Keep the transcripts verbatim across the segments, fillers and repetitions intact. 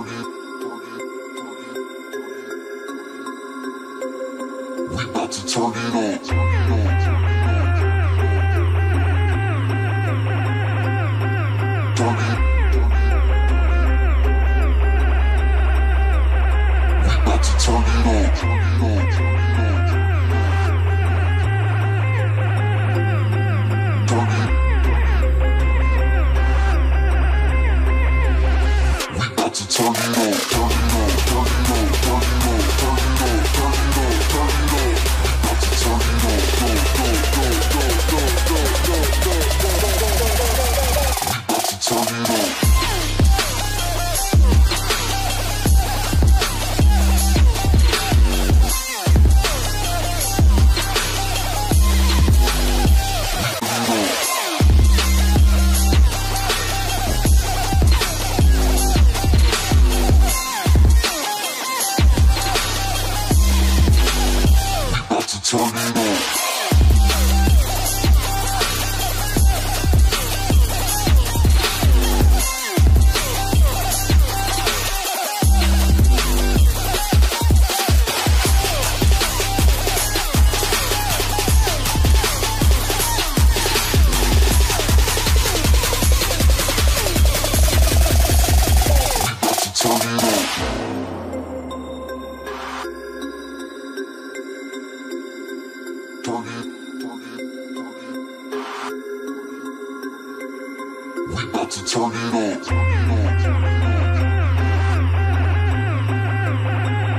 We about to turn it on. Turn it. We about to turn it on. Turn it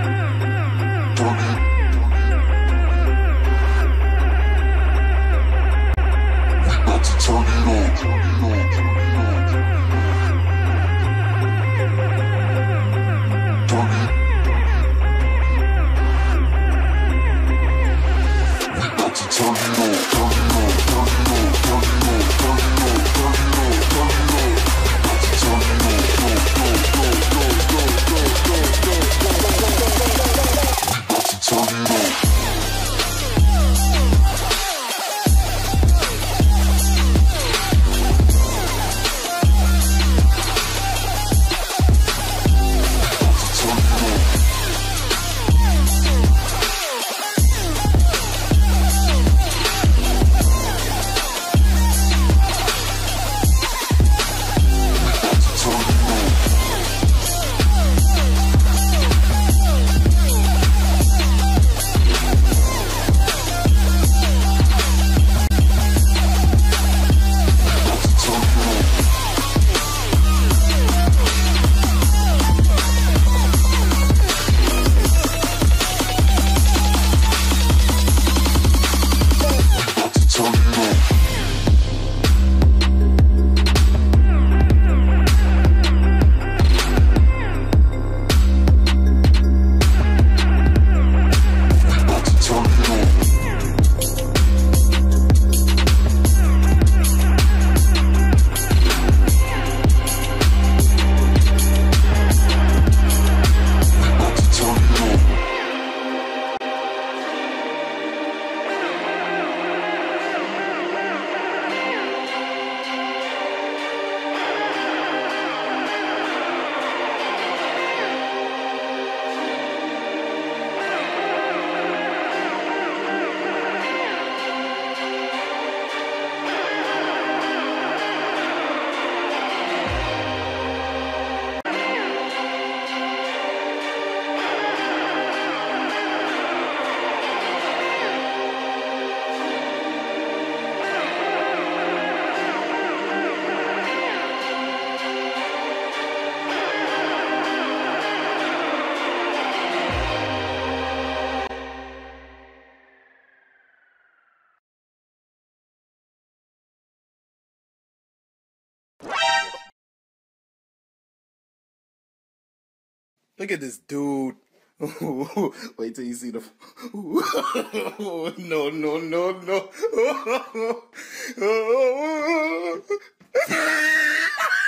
on. Look at this dude. Wait till you see the... No, no, no, no.